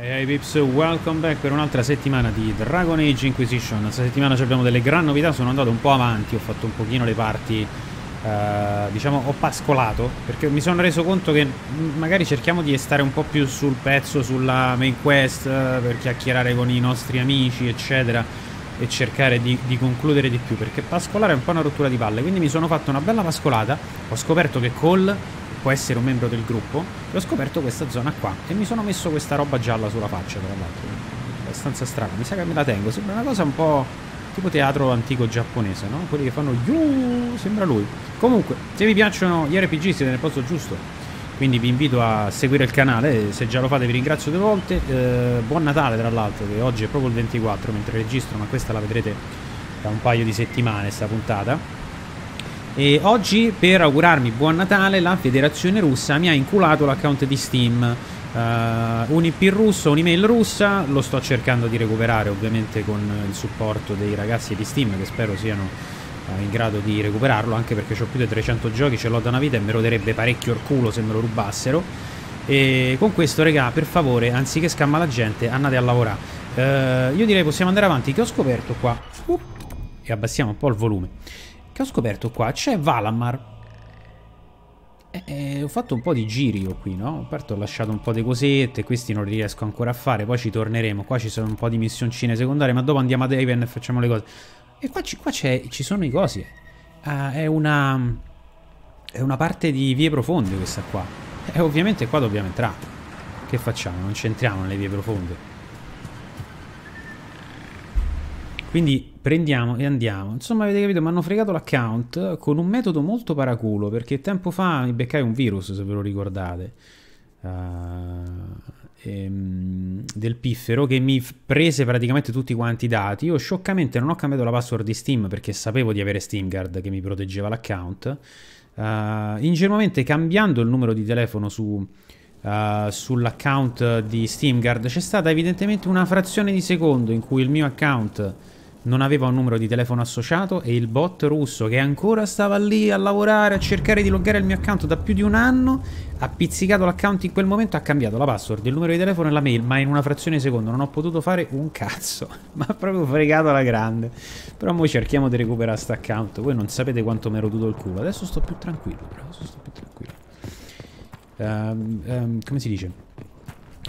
Hey Vips, welcome back per un'altra settimana di Dragon Age Inquisition. Questa settimana abbiamo delle gran novità, sono andato un po' avanti, ho fatto un pochino le parti, diciamo ho pascolato, perché mi sono reso conto che magari cerchiamo di stare un po' più sul pezzo, sulla main quest, per chiacchierare con i nostri amici eccetera, e cercare di concludere di più, perché pascolare è un po' una rottura di palle. Quindi mi sono fatto una bella pascolata, ho scoperto che Cole può essere un membro del gruppo e ho scoperto questa zona qua e mi sono messo questa roba gialla sulla faccia, tra l'altro abbastanza strana, mi sa che me la tengo, sembra una cosa un po' tipo teatro antico giapponese, no? Quelli che fanno yu, sembra lui. Comunque, se vi piacciono gli RPG siete nel posto giusto, quindi vi invito a seguire il canale, se già lo fate vi ringrazio due volte. Buon Natale, tra l'altro, che oggi è proprio il 24 mentre registro, ma questa la vedrete da un paio di settimane sta puntata. E oggi, per augurarmi buon Natale, la Federazione Russa mi ha inculato l'account di Steam, un IP russo, un'email russa. Lo sto cercando di recuperare ovviamente con il supporto dei ragazzi di Steam, che spero siano in grado di recuperarlo, anche perché ho più di 300 giochi, ce l'ho da una vita e me lo darebbe parecchio il culo se me lo rubassero. E con questo, regà, per favore, anziché scamma la gente, andate a lavorare. Io direi possiamo andare avanti, che ho scoperto qua, e abbassiamo un po' il volume, che ho scoperto qua c'è Valammar. Ho fatto un po' di giri io qui, no? A parte ho lasciato un po' di cosette, questi non riesco ancora a fare, poi ci torneremo. Qua ci sono un po' di missioncine secondarie, ma dopo andiamo a Daven e facciamo le cose. E qua, ci sono i cosi. È una parte di vie profonde questa qua. E ovviamente qua dobbiamo entrare. Che facciamo? Non c'entriamo nelle vie profonde. Quindi prendiamo e andiamo. Insomma, avete capito, mi hanno fregato l'account con un metodo molto paraculo, perché tempo fa mi beccai un virus, se ve lo ricordate, del piffero, che mi prese praticamente tutti quanti i dati. Io scioccamente non ho cambiato la password di Steam perché sapevo di avere Steam Guard che mi proteggeva l'account. Ingenuamente, cambiando il numero di telefono sull'account di Steam Guard, c'è stata evidentemente una frazione di secondo in cui il mio account non aveva un numero di telefono associato e il bot russo, che ancora stava lì a lavorare, a cercare di loggare il mio account da più di un anno, ha pizzicato l'account in quel momento, ha cambiato la password, il numero di telefono e la mail, ma in una frazione di secondo. Non ho potuto fare un cazzo, ma proprio fregato alla grande. Però mo cerchiamo di recuperare sta account. Voi non sapete quanto mi ero rotuto il culo. Adesso sto più tranquillo, però, adesso sto più tranquillo. Come si dice?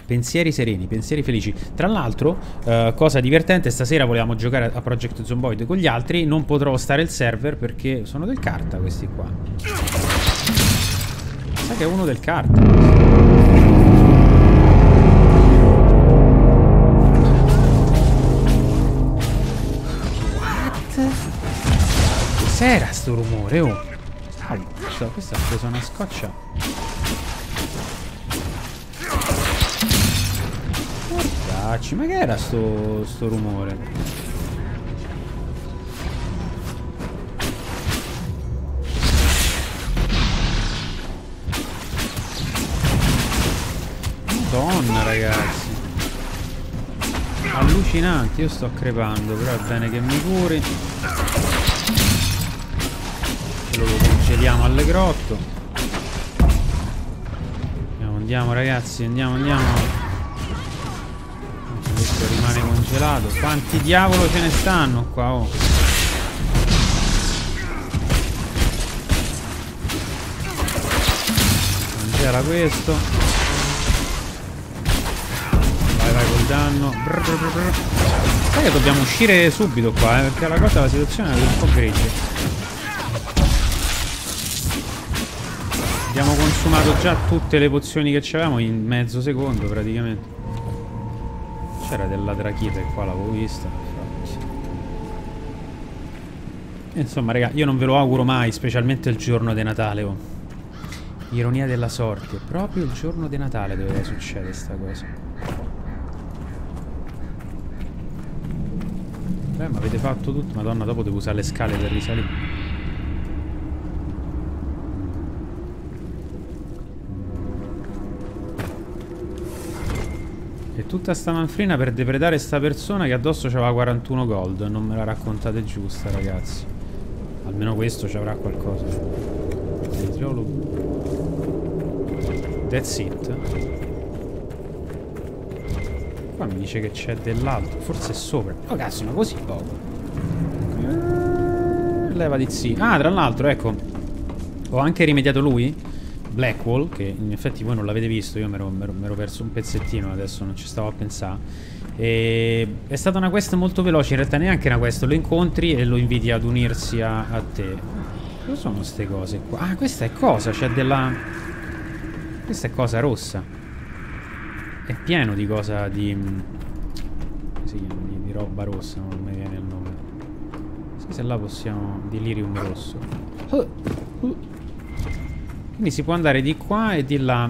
Pensieri sereni, pensieri felici. Tra l'altro, cosa divertente, stasera volevamo giocare a Project Zomboid con gli altri. Non potrò stare il server perché sono del carta questi qua. Sai che è uno del carta. What? Cos'era sto rumore? Oh, questa ha preso una scoccia. Ma che era sto rumore? Madonna, ragazzi, allucinante. Io sto crepando, però è bene che mi curi. Lo congeliamo alle grotto. Andiamo ragazzi, andiamo. Rimane congelato. Quanti diavolo ce ne stanno qua, oh. Congela questo. Vai vai col danno. Sai che dobbiamo uscire subito qua, perché alla cosa la situazione è un po' grigia. Abbiamo consumato già tutte le pozioni che avevamo in mezzo secondo praticamente. C'era della Drachia che qua l'avevo vista. Insomma, raga, io non ve lo auguro mai, specialmente il giorno di Natale, oh. Ironia della sorte, proprio il giorno di Natale doveva succedere sta cosa. Beh, ma avete fatto tutto. Madonna, dopo devo usare le scale per risalire. Tutta sta manfrina per depredare sta persona che addosso c'aveva 41 gold. Non me la raccontate giusta, ragazzi. Almeno questo ci avrà qualcosa. That's it. Qua mi dice che c'è dell'altro. Forse è sopra. Oh cazzo, ma così poco. Leva di sì. Ah, tra l'altro, ecco, ho anche rimediato lui, Blackwall, che in effetti voi non l'avete visto. Io mi ero perso un pezzettino, adesso non ci stavo a pensare. E è stata una quest molto veloce. In realtà neanche una quest. Lo incontri e lo inviti ad unirsi a te. Cosa sono queste cose qua? Ah, questa è cosa? C'è della... Questa è cosa rossa. È pieno di cosa di... Come si chiama? Di roba rossa. Non mi viene il nome. Se là possiamo... Di lirium rosso. Quindi si può andare di qua e di là.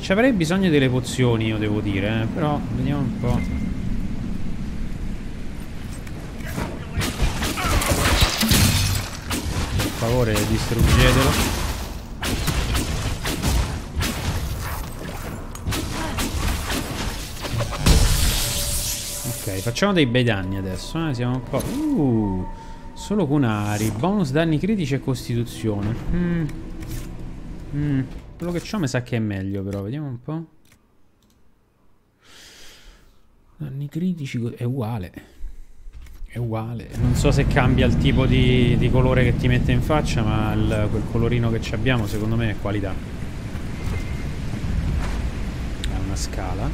Ci avrei bisogno delle pozioni, io devo dire, però vediamo un po'. Per favore, distruggetelo. Ok, facciamo dei bei danni adesso, siamo un po'... solo cunari, bonus danni critici e costituzione. Quello che c'ho mi sa che è meglio, però vediamo un po'. Danni critici è uguale. È uguale. Non so se cambia il tipo di colore che ti mette in faccia, ma quel colorino che ci abbiamo secondo me è qualità. È una scala.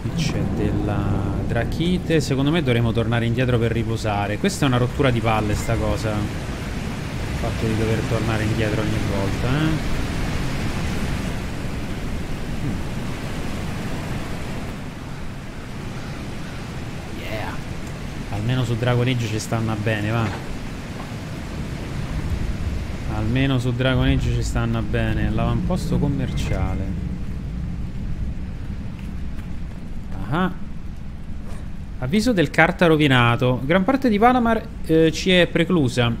Qui c'è della drachite. Secondo me dovremo tornare indietro per riposare. Questa è una rottura di palle sta cosa, fatto di dover tornare indietro ogni volta, Yeah. Almeno su Dragon Age ci stanno bene, va. Almeno su Dragon Age ci stanno bene. L'avamposto commerciale. Ah. Avviso del carta rovinato. Gran parte di Valammar ci è preclusa.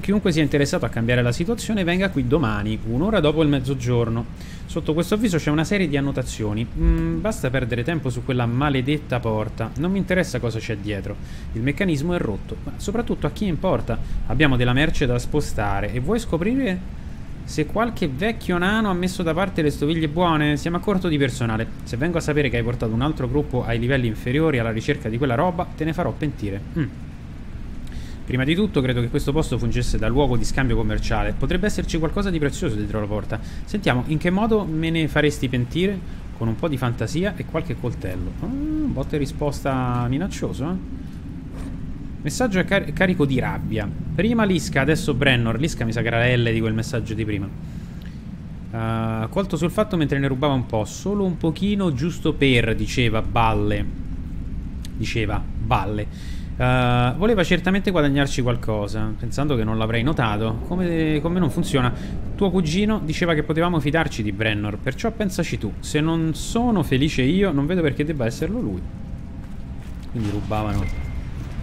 Chiunque sia interessato a cambiare la situazione venga qui domani, un'ora dopo il mezzogiorno. Sotto questo avviso c'è una serie di annotazioni. Basta perdere tempo su quella maledetta porta. Non mi interessa cosa c'è dietro. Il meccanismo è rotto, ma soprattutto a chi importa? Abbiamo della merce da spostare e vuoi scoprire... Se qualche vecchio nano ha messo da parte le stoviglie buone, siamo a corto di personale. Se vengo a sapere che hai portato un altro gruppo ai livelli inferiori alla ricerca di quella roba, te ne farò pentire. Prima di tutto, credo che questo posto fungesse da luogo di scambio commerciale. Potrebbe esserci qualcosa di prezioso dietro la porta. Sentiamo, in che modo me ne faresti pentire? Con un po' di fantasia e qualche coltello. Botta e risposta minaccioso, eh? Messaggio è carico di rabbia. Prima Liska, adesso Brennor. Liska mi sa che era la L di quel messaggio di prima. Colto sul fatto mentre ne rubava un po'. Solo un pochino, giusto per, diceva Balle. Diceva Balle. Voleva certamente guadagnarci qualcosa, pensando che non l'avrei notato. Come non funziona. Tuo cugino diceva che potevamo fidarci di Brennor, perciò pensaci tu. Se non sono felice io, non vedo perché debba esserlo lui. Quindi rubavano,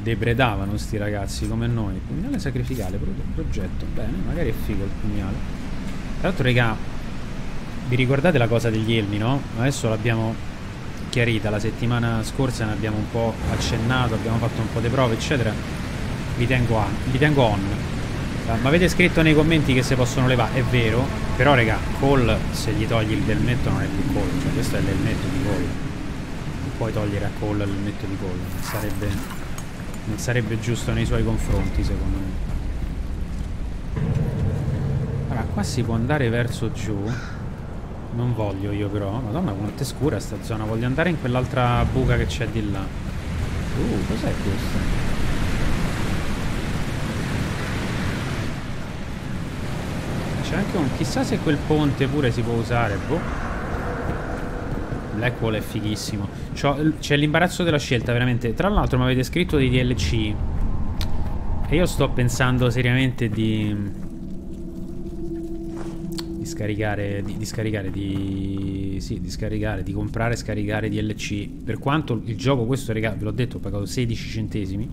depredavano sti ragazzi come noi. Pugnale sacrificale, progetto. Bene, magari è figo il pugnale. Tra l'altro, raga, vi ricordate la cosa degli elmi, no? Adesso l'abbiamo chiarita. La settimana scorsa ne abbiamo un po' accennato, abbiamo fatto un po' di prove, eccetera. Vi tengo on. Ma avete scritto nei commenti che se possono levare, è vero. Però, raga, Cole, se gli togli il delmetto non è più Cole. Cioè, questo è l'elmetto di Cole. Non puoi togliere a Cole l'elmetto di Cole. Non sarebbe giusto nei suoi confronti, secondo me. Allora, qua si può andare verso giù. Non voglio io, però. Madonna, quanto è scura sta zona. Voglio andare in quell'altra buca che c'è di là. Cos'è questo? C'è anche un... Chissà se quel ponte pure si può usare. Boh. Blackwall è fighissimo. C'è l'imbarazzo della scelta, veramente. Tra l'altro mi avete scritto dei DLC e io sto pensando seriamente di comprare e scaricare DLC. Per quanto il gioco, questo, raga, ve l'ho detto, ho pagato 16 centesimi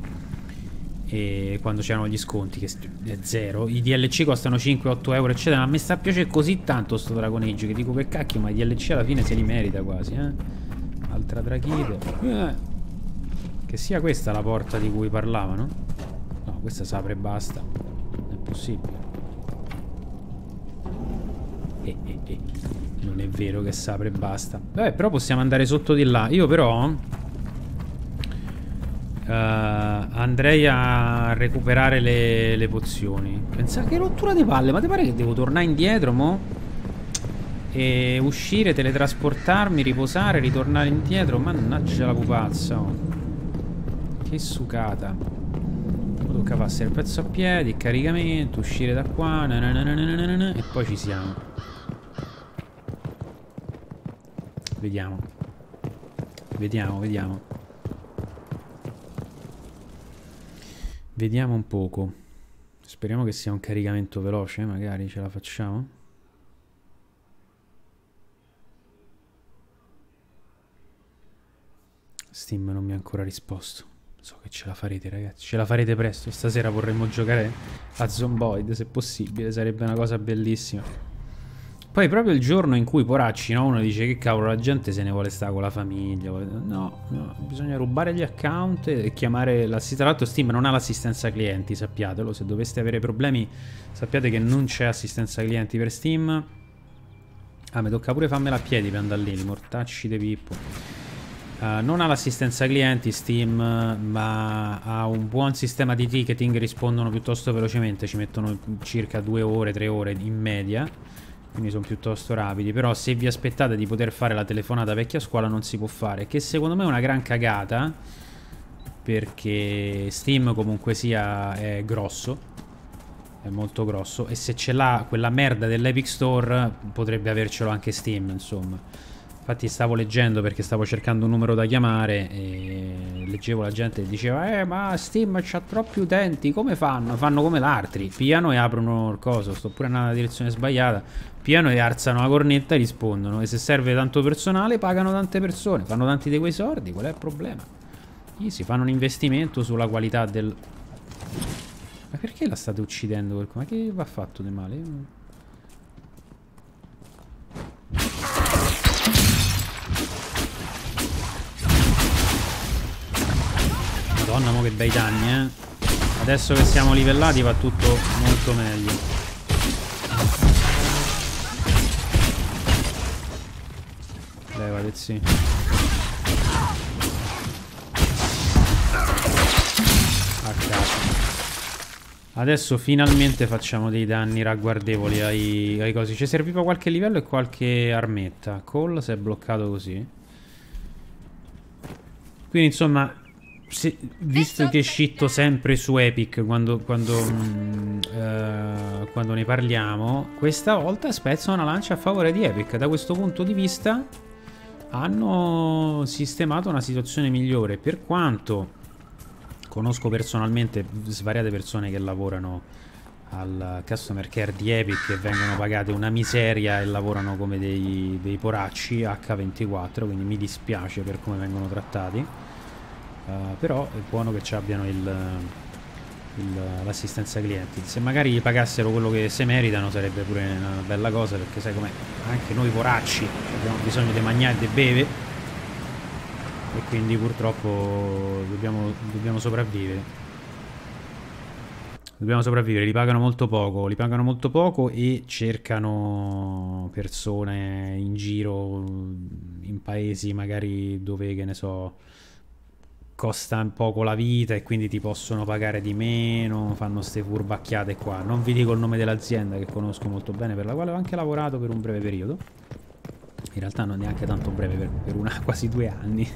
e quando c'erano gli sconti, che è zero, i DLC costano 5-8 euro, eccetera. Ma mi sta a piacere così tanto sto Dragon Age che dico, che cacchio, ma i DLC alla fine se li merita quasi, eh? Altra drachite, che sia questa la porta di cui parlavano? No, questa s'apre e basta. Non è possibile. Non è vero che si apre e basta. Vabbè, però possiamo andare sotto di là. Io però andrei a recuperare le pozioni. Pensa che rottura di palle. Ma ti pare che devo tornare indietro mo? E uscire, teletrasportarmi, riposare, ritornare indietro? Mannaggia la pupazza, oh. Che sucata. Tocca passare il pezzo a piedi, caricamento, uscire da qua, nananana, e poi ci siamo. Vediamo. Vediamo un poco. Speriamo che sia un caricamento veloce, magari ce la facciamo. Steam non mi ha ancora risposto. So che ce la farete, ragazzi. Ce la farete presto. Stasera vorremmo giocare a Zomboid, se possibile. Sarebbe una cosa bellissima. Poi proprio il giorno in cui, poracci, no? Uno dice che cavolo, la gente se ne vuole stare con la famiglia. No, no. Bisogna rubare gli account e chiamare l'assistenza. Tra l'altro Steam non ha l'assistenza clienti, sappiatelo. Se doveste avere problemi, sappiate che non c'è assistenza clienti per Steam. Ah, mi tocca pure farmela a piedi, Pandallini. Mortacci de Pippo. Non ha l'assistenza clienti Steam, ma ha un buon sistema di ticketing, rispondono piuttosto velocemente, ci mettono circa 2 ore, 3 ore in media, quindi sono piuttosto rapidi. Però se vi aspettate di poter fare la telefonata vecchia scuola non si può fare, che secondo me è una gran cagata, perché Steam comunque sia è grosso, è molto grosso, e se ce l'ha quella merda dell'Epic Store potrebbe avercelo anche Steam, insomma. Infatti stavo leggendo, perché stavo cercando un numero da chiamare, e leggevo la gente che diceva ma Steam c'ha troppi utenti, come fanno? Fanno come l'altri, piano e aprono il coso, sto pure andando nella direzione sbagliata, piano e alzano la cornetta e rispondono, e se serve tanto personale pagano tante persone, fanno tanti di quei soldi, qual è il problema? Si fanno un investimento sulla qualità del... Ma perché la state uccidendo? Ma che va fatto di male? Madonna, mo che bei danni, eh. Adesso che siamo livellati va tutto molto meglio. Levate, sì. A caso. Adesso finalmente facciamo dei danni ragguardevoli ai cosi. Ci serviva qualche livello e qualche armetta. Cole si è bloccato così. Quindi insomma... Se, visto che scitto sempre su Epic quando ne parliamo, questa volta spezza una lancia a favore di Epic. Da questo punto di vista hanno sistemato una situazione migliore, per quanto conosco personalmente svariate persone che lavorano al customer care di Epic e vengono pagate una miseria e lavorano come dei poracci H24, quindi mi dispiace per come vengono trattati. Però è buono che ci abbiano l'assistenza clienti. Se magari gli pagassero quello che se meritano sarebbe pure una bella cosa, perché sai com'è, anche noi poracci abbiamo bisogno di mangiare e di bere, e quindi purtroppo dobbiamo sopravvivere. Li pagano molto poco, e cercano persone in giro in paesi magari dove, che ne so, costa un poco la vita e quindi ti possono pagare di meno, fanno ste furbacchiate qua. Non vi dico il nome dell'azienda che conosco molto bene, per la quale ho anche lavorato per un breve periodo. In realtà non neanche tanto breve, per quasi 2 anni.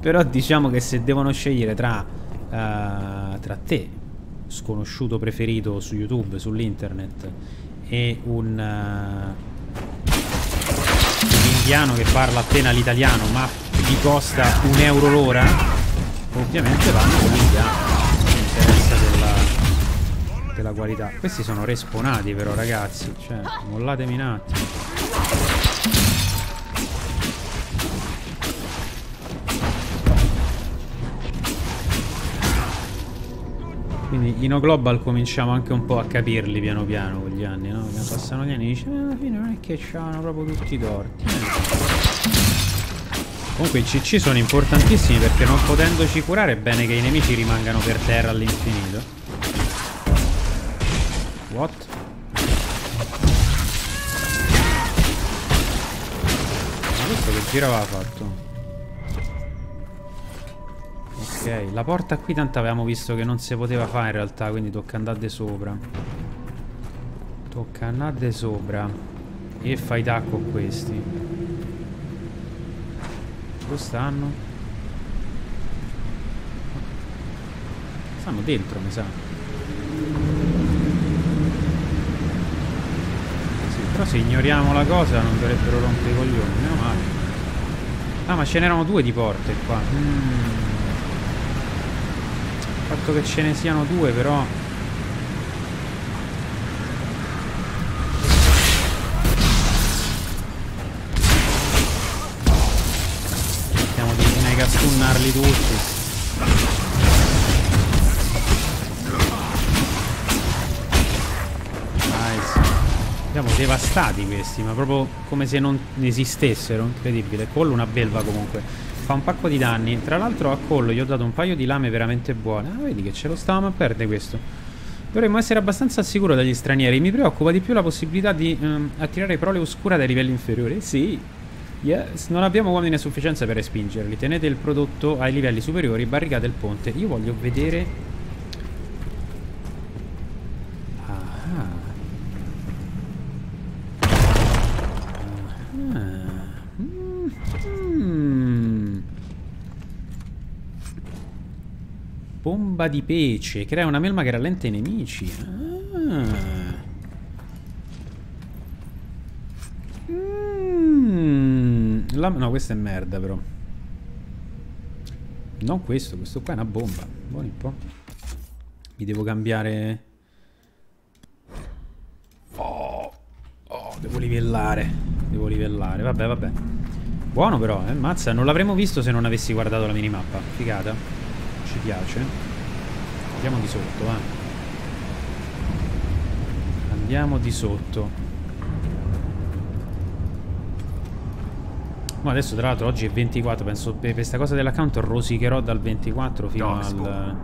Però diciamo che se devono scegliere tra te, sconosciuto preferito su YouTube, sull'internet, e un indiano che parla appena l'italiano ma gli costa 1 euro l'ora, ovviamente vanno con l'indiano, non interessa della qualità. Questi sono respawnati però, ragazzi, cioè mollatemi un attimo. Quindi in O-Global cominciamo anche un po' a capirli piano piano con gli anni, no? Perché passano gli anni e dice alla fine non è che c'hanno proprio tutti i torti, Comunque i CC sono importantissimi, perché non potendoci curare è bene che i nemici rimangano per terra all'infinito. What? Questo che giro aveva fatto? Ok, la porta qui tanto avevamo visto che non si poteva fare in realtà, quindi tocca andare sopra. Tocca andare sopra. E fai tacco a questi. Dove stanno? Stanno dentro, mi sa. Sì, però se ignoriamo la cosa non dovrebbero rompere i coglioni, meno male. Ah, ma ce n'erano due di porte qua. Il fatto che ce ne siano due però... Cerchiamo di mega stunnarli tutti. Siamo devastati questi, ma proprio come se non esistessero. Incredibile. Cole una belva comunque. Fa un pacco di danni. Tra l'altro a Cole gli ho dato un paio di lame veramente buone. Ah, vedi che ce lo stavamo a perdere questo. Dovremmo essere abbastanza sicuri dagli stranieri. Mi preoccupa di più la possibilità di attirare prole oscura dai livelli inferiori. Sì. Yes. Non abbiamo uomini a sufficienza per respingerli. Tenete il prodotto ai livelli superiori. Barricate il ponte. Io voglio vedere... Bomba di pece. Crea una melma che rallenta i nemici. Ah. No, questa è merda però. Non questo, questo qua è una bomba. Buoni un po'. Mi devo cambiare. Oh, devo livellare. Devo livellare, vabbè, vabbè. Buono però, eh. Mazza, non l'avremmo visto se non avessi guardato la minimappa. Figata. Ci piace. Andiamo di sotto, va. Andiamo di sotto. Ma adesso tra l'altro oggi è 24, penso per questa cosa dell'account rosicherò dal 24 fino al...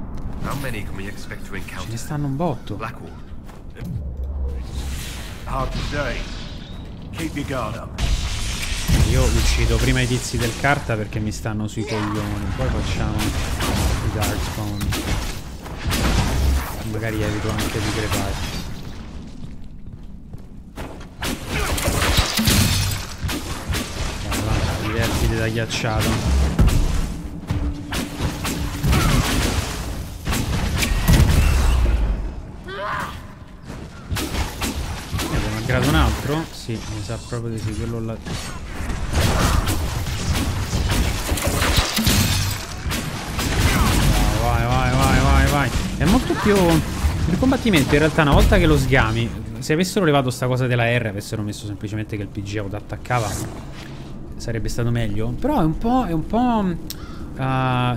Ce ne stanno un botto. Io uccido prima i tizi del carta perché mi stanno sui coglioni. Poi facciamo... Dark spawn. Magari evito anche di crepare. Allora, divertite da ghiacciato. Ne abbiamo aggrato un altro? Sì, mi sa proprio di sì, quello là. È molto più... Il combattimento in realtà una volta che lo sgami, se avessero levato sta cosa della R, avessero messo semplicemente che il PG autoattaccava, sarebbe stato meglio. Però è un po'...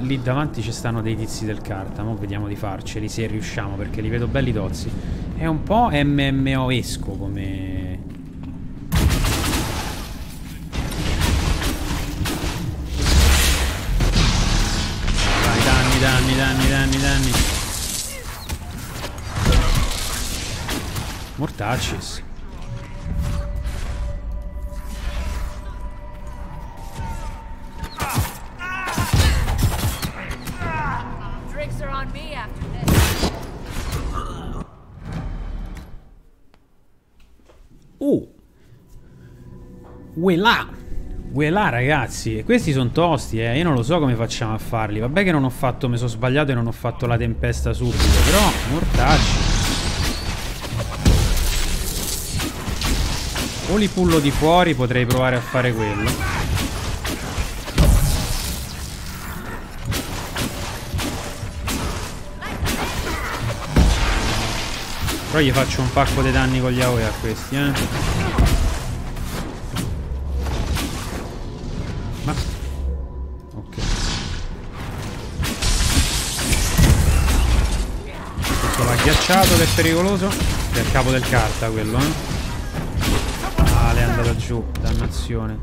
lì davanti ci stanno dei tizi del carta. Mo vediamo di farceli se riusciamo, perché li vedo belli tozzi. È un po' MMOesco come... Vai, danni. Mortacis. Uelà. Uelà ragazzi. Questi sono tosti, eh. Io non lo so come facciamo a farli. Vabbè che non ho fatto, mi sono sbagliato e non ho fatto la tempesta subito. Però mortacis. O li pullo di fuori, potrei provare a fare quello. Però gli faccio un pacco di danni con gli AOE a questi, eh. Ma... Ok. Questo l'ha ghiacciato che è pericoloso. È il capo del carta quello, eh. È andato giù, dannazione.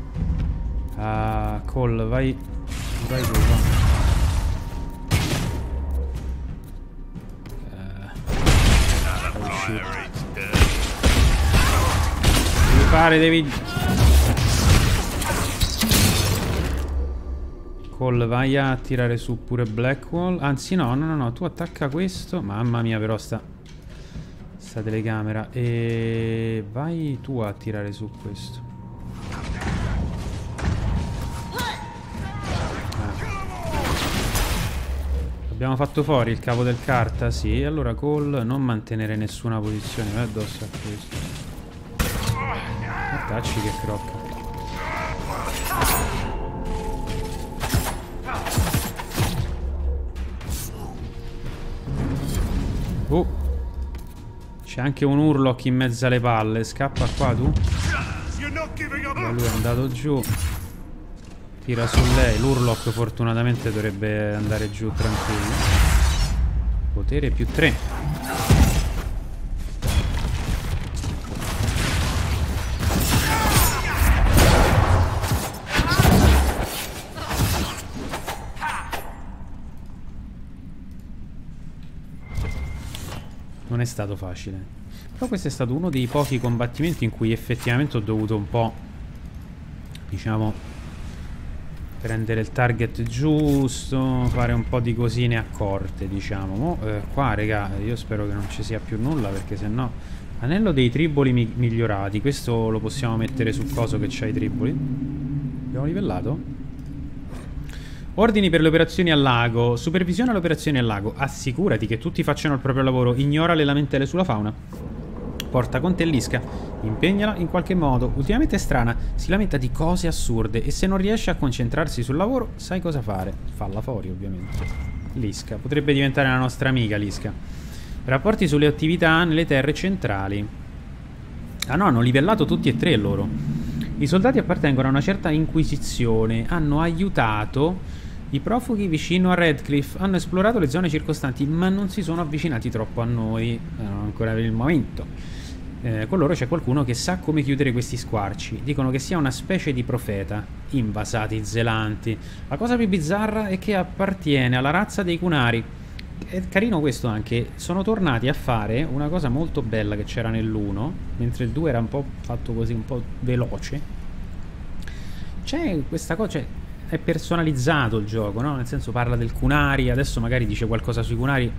Ah, Cole, vai. Vai tu, oh shit. Devi fare, devi... Cole, vai a tirare su pure Blackwall. Anzi no, no, no, no, tu attacca questo. Mamma mia però sta telecamera. E vai tu a tirare su questo. Abbiamo fatto fuori il capo del carta, sì. Allora Cole, non mantenere nessuna posizione. Vai addosso a questo. Attacci che crocca. Oh, c'è anche un Urlock in mezzo alle palle. Scappa qua tu. Lui è andato giù. Tira su lei. L'Urlock fortunatamente dovrebbe andare giù tranquillo. Potere +3. Non è stato facile. Però questo è stato uno dei pochi combattimenti in cui effettivamente ho dovuto un po', diciamo, prendere il target giusto, fare un po' di cosine accorte, diciamo. Qua, raga, io spero che non ci sia più nulla, perché sennò... Anello dei triboli migliorati. Questo lo possiamo mettere sul coso che c'ha i triboli. Abbiamo livellato? Ordini per le operazioni al lago. Supervisione alle operazioni al lago. Assicurati che tutti facciano il proprio lavoro. Ignora le lamentele sulla fauna. Porta con te Liska. Impegnala in qualche modo. Ultimamente è strana. Si lamenta di cose assurde. E se non riesce a concentrarsi sul lavoro, sai cosa fare. Falla fuori, ovviamente. Liska. Potrebbe diventare la nostra amica, Liska. Rapporti sulle attività nelle terre centrali. Ah no, hanno livellato tutti e tre loro. I soldati appartengono a una certa inquisizione. Hanno aiutato... I profughi vicino a Redcliffe hanno esplorato le zone circostanti, ma non si sono avvicinati troppo a noi, ancora per il momento. Con loro c'è qualcuno che sa come chiudere questi squarci. Dicono che sia una specie di profeta. Invasati zelanti. La cosa più bizzarra è che appartiene alla razza dei Cunari. È carino questo anche. Sono tornati a fare una cosa molto bella che c'era nell'1, mentre il 2 era un po' fatto così, un po' veloce. C'è questa cosa... Cioè, è personalizzato il gioco, no? Nel senso, parla del Cunari, adesso magari dice qualcosa sui Cunari,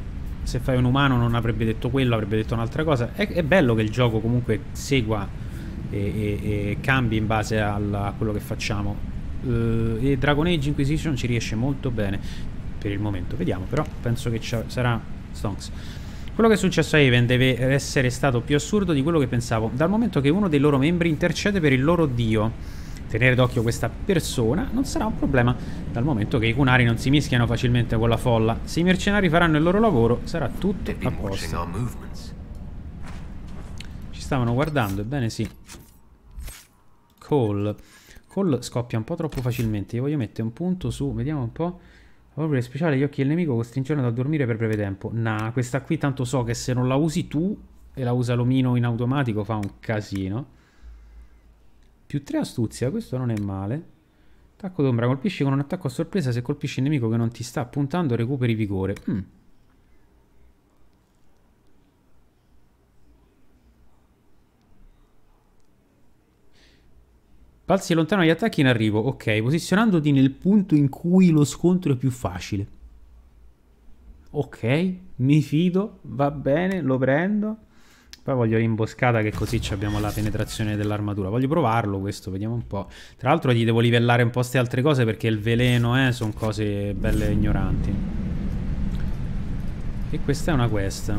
se fai un umano non avrebbe detto quello, avrebbe detto un'altra cosa. È bello che il gioco comunque segua e cambi in base a quello che facciamo. E Dragon Age Inquisition ci riesce molto bene per il momento, vediamo, però penso che sarà Stonks. Quello che è successo a Haven deve essere stato più assurdo di quello che pensavo, dal momento che uno dei loro membri intercede per il loro dio. Tenere d'occhio questa persona non sarà un problema, dal momento che i Cunari non si mischiano facilmente con la folla. Se i mercenari faranno il loro lavoro, sarà tutto a posto. Ci stavano guardando, ebbene sì. Cole scoppia un po' troppo facilmente. Io voglio mettere un punto su, vediamo un po'. Valore speciale, gli occhi del nemico costringono a dormire per breve tempo. Nah, questa qui tanto so che se non la usi tu e la usa l'omino in automatico fa un casino. +3 astuzia, questo non è male. Attacco d'ombra, colpisci con un attacco a sorpresa. Se colpisci il nemico che non ti sta puntando, recuperi vigore. Balzi lontano gli attacchi in arrivo. Ok, posizionandoti nel punto in cui lo scontro è più facile. Ok, mi fido, va bene, lo prendo. Poi voglio l'imboscata, che così abbiamo la penetrazione dell'armatura. Voglio provarlo questo, vediamo un po'. Tra l'altro gli devo livellare un po' ste altre cose, perché il veleno, sono cose belle ignoranti. E questa è una quest.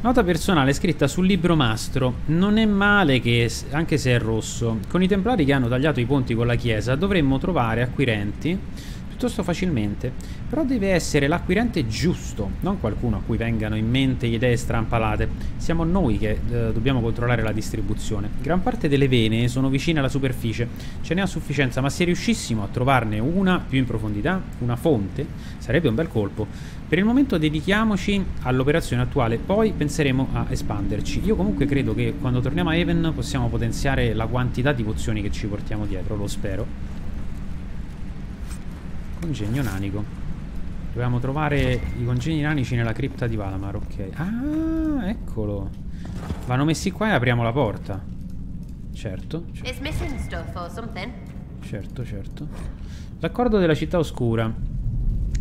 Nota personale scritta sul libro mastro. Non è male che, anche se è rosso, con i templari che hanno tagliato i ponti con la chiesa dovremmo trovare acquirenti piuttosto facilmente, però deve essere l'acquirente giusto, non qualcuno a cui vengano in mente idee strampalate. Siamo noi che dobbiamo controllare la distribuzione. Gran parte delle vene sono vicine alla superficie, ce n'è a sufficienza, ma se riuscissimo a trovarne una più in profondità, una fonte, sarebbe un bel colpo. Per il momento dedichiamoci all'operazione attuale, poi penseremo a espanderci. Io comunque credo che quando torniamo a Haven possiamo potenziare la quantità di pozioni che ci portiamo dietro, lo spero. Congegno nanico. Dovevamo trovare i congegni nanici nella cripta di Valammar, ok. Ah, eccolo. Vanno messi qua e apriamo la porta. Certo. Certo, certo. L'accordo della città oscura.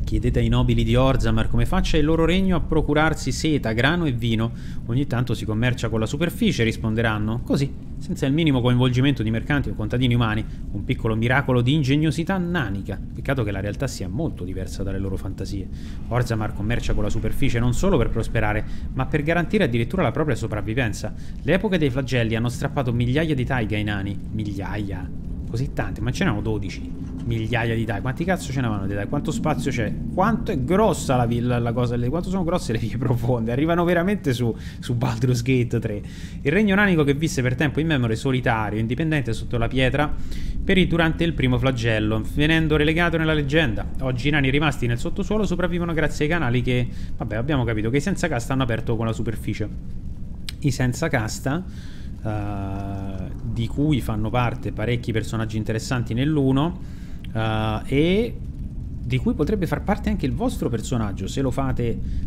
Chiedete ai nobili di Orzamar come faccia il loro regno a procurarsi seta, grano e vino. Ogni tanto si commercia con la superficie, risponderanno. Così, senza il minimo coinvolgimento di mercanti o contadini umani, un piccolo miracolo di ingegnosità nanica. Peccato che la realtà sia molto diversa dalle loro fantasie. Orzamar commercia con la superficie non solo per prosperare, ma per garantire addirittura la propria sopravvivenza. Le epoche dei flagelli hanno strappato migliaia di taiga ai nani. Migliaia. Così tante, ma ce n'erano 12 migliaia di dai. Quanti cazzo ce n'erano di dai? Quanto spazio c'è? Quanto è grossa la villa, la cosa, quanto sono grosse le vie profonde? Arrivano veramente su Baldur's Gate 3. Il regno nanico che visse per tempo immemore solitario, indipendente sotto la pietra, perì durante il primo flagello, venendo relegato nella leggenda. Oggi i nani rimasti nel sottosuolo sopravvivono grazie ai canali che, vabbè, abbiamo capito, che i senza casta hanno aperto con la superficie. I senza casta, di cui fanno parte parecchi personaggi interessanti nell'uno, e di cui potrebbe far parte anche il vostro personaggio se lo fate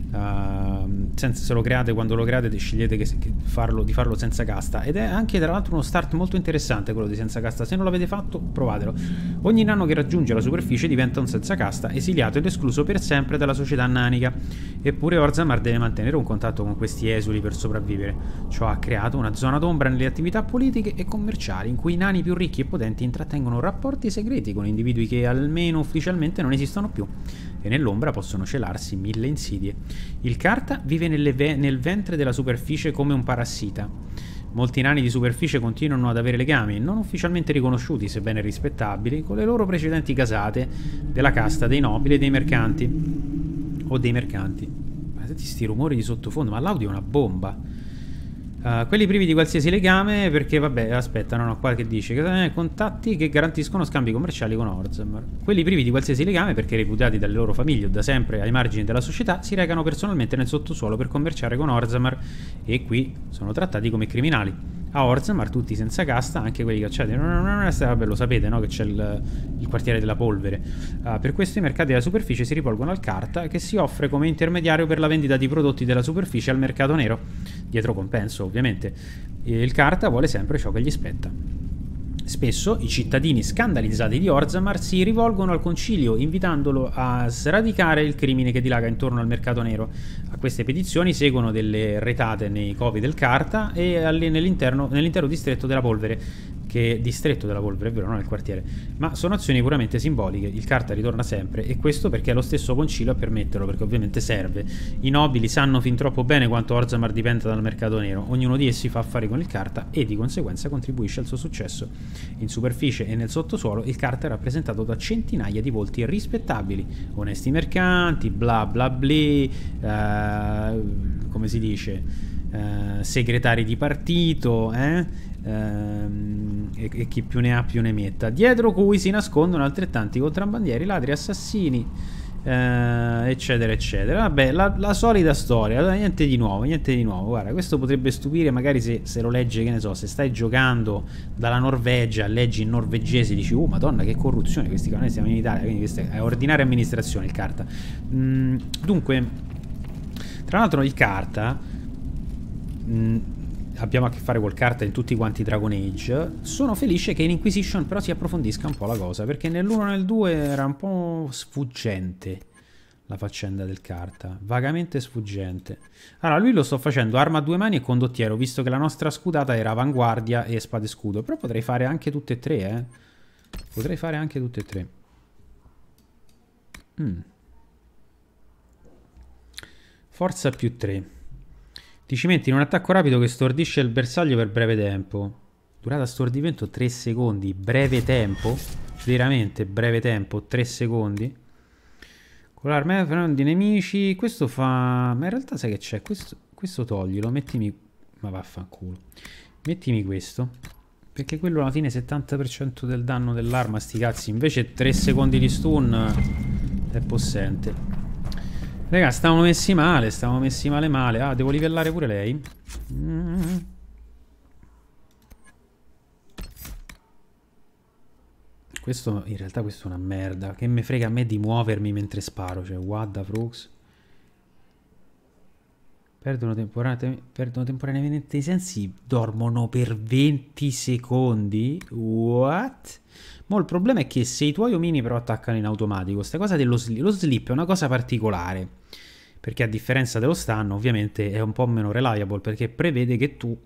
se lo create, quando lo create scegliete di farlo senza casta, ed è anche tra l'altro uno start molto interessante quello di senza casta. Se non l'avete fatto, provatelo. Ogni nano che raggiunge la superficie diventa un senza casta, esiliato ed escluso per sempre dalla società nanica. Eppure Orzamar deve mantenere un contatto con questi esuli per sopravvivere. Ciò ha creato una zona d'ombra nelle attività politiche e commerciali, in cui i nani più ricchi e potenti intrattengono rapporti segreti con individui che almeno ufficialmente non esistono più, e nell'ombra possono celarsi mille insidie. Il carta vive nel ventre della superficie come un parassita. Molti nani di superficie continuano ad avere legami, non ufficialmente riconosciuti, sebbene rispettabili, con le loro precedenti casate della casta dei nobili e dei mercanti. Ma senti sti rumori di sottofondo, ma l'audio è una bomba. Quelli privi di qualsiasi legame, perché vabbè, aspetta, non ho qua che dice contatti che garantiscono scambi commerciali con Orzamar. Quelli privi di qualsiasi legame, perché reputati dalle loro famiglie o da sempre ai margini della società, si recano personalmente nel sottosuolo per commerciare con Orzamar, e qui sono trattati come criminali. A Orzamar tutti senza casta, anche quelli cacciati, vabbè, lo sapete, no? Che c'è il quartiere della polvere. Per questo i mercati della superficie si rivolgono al carta, che si offre come intermediario per la vendita di prodotti della superficie al mercato nero, dietro compenso ovviamente. Il carta vuole sempre ciò che gli spetta. Spesso i cittadini scandalizzati di Orzamar si rivolgono al concilio invitandolo a sradicare il crimine che dilaga intorno al mercato nero. A queste petizioni seguono delle retate nei covi del carta e nell'intero distretto della polvere. Che distretto della polvere, è vero, non il quartiere, ma sono azioni puramente simboliche. Il carta ritorna sempre, e questo perché è lo stesso concilio a permetterlo, perché ovviamente serve. I nobili sanno fin troppo bene quanto Orzamar dipenda dal mercato nero, ognuno di essi fa affari con il carta e di conseguenza contribuisce al suo successo. In superficie e nel sottosuolo il carta è rappresentato da centinaia di volti rispettabili, onesti mercanti, bla bla bli, come si dice, segretari di partito, e chi più ne ha più ne metta, dietro cui si nascondono altrettanti contrabbandieri, ladri, assassini, eccetera eccetera. Vabbè, la solita storia, niente di nuovo, niente di nuovo. Guarda, questo potrebbe stupire magari se lo leggi, che ne so, se stai giocando dalla Norvegia, leggi in norvegese, dici oh madonna che corruzione, questi canali, siamo in Italia, quindi questa è ordinaria amministrazione il carta. Dunque, tra l'altro il carta, abbiamo a che fare col carta in tutti quanti Dragon Age. Sono felice che in Inquisition però si approfondisca un po' la cosa, perché nell'1 e nel 2 era un po' sfuggente la faccenda del carta, vagamente sfuggente. Allora, lui lo sto facendo arma a due mani e condottiero, visto che la nostra scudata era avanguardia e spada e scudo, però potrei fare anche tutte e tre, potrei fare anche tutte e tre. Forza più 3. Ti cimenti in un attacco rapido che stordisce il bersaglio per breve tempo. Durata stordimento 3 secondi. Breve tempo? Veramente breve tempo? 3 secondi? Con l'arma fenomeno di nemici. Questo fa... ma in realtà sai che c'è? Questo toglilo. Mettimi... ma vaffanculo. Mettimi questo. Perché quello alla fine 70% del danno dell'arma, sti cazzi. Invece 3 secondi di stun è possente. Raga, stavamo messi male. Ah, devo livellare pure lei. Questo, in realtà, questo è una merda. Che me frega a me di muovermi mentre sparo. Cioè, what the frux. Perdono temporaneamente i sensi, dormono per 20 secondi? What? Mo' il problema è che se i tuoi omini però attaccano in automatico, questa cosa dello slip, lo slip è una cosa particolare, perché a differenza dello stun ovviamente è un po' meno reliable, perché prevede che tu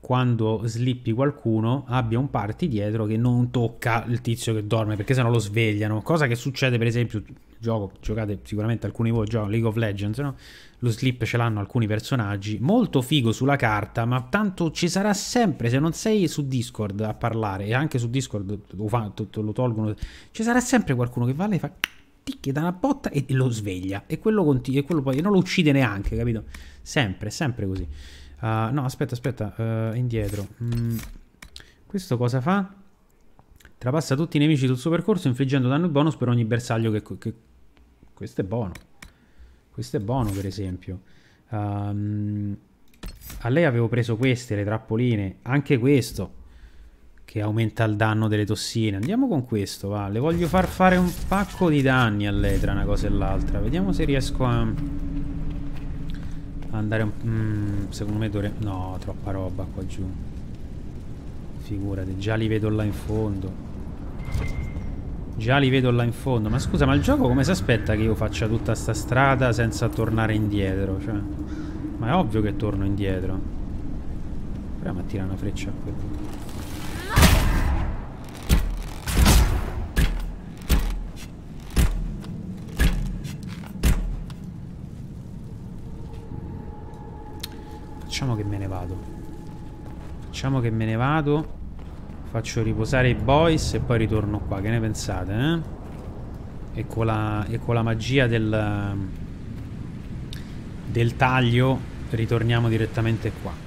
quando slippi qualcuno abbia un party dietro che non tocca il tizio che dorme, perché sennò lo svegliano, cosa che succede per esempio... giocate sicuramente, alcuni di voi giocano League of Legends, no? Lo slip ce l'hanno alcuni personaggi, molto figo sulla carta, ma tanto ci sarà sempre, se non sei su Discord a parlare, e anche su Discord lo tolgono, ci sarà sempre qualcuno che va e fa tic, dà una botta e lo sveglia, e quello poi non lo uccide neanche, capito? Sempre così. No, aspetta, indietro. Questo cosa fa? Trapassa tutti i nemici sul suo percorso infliggendo danno bonus per ogni bersaglio che... Questo è buono. Questo è buono, per esempio. A lei avevo preso queste, le trappoline. Anche questo, che aumenta il danno delle tossine. Andiamo con questo, va. Le voglio far fare un pacco di danni a lei tra una cosa e l'altra. Vediamo se riesco a... andare un... secondo me dovrei... No, troppa roba qua giù. Figurati, già li vedo là in fondo. Già li vedo là in fondo. Ma scusa, ma il gioco come si aspetta che io faccia tutta sta strada senza tornare indietro? Cioè, ma è ovvio che torno indietro. Proviamo a tirare una freccia a quel punto. Facciamo che me ne vado. Faccio riposare i boys e poi ritorno qua. Che ne pensate, eh? E con la magia del taglio ritorniamo direttamente qua.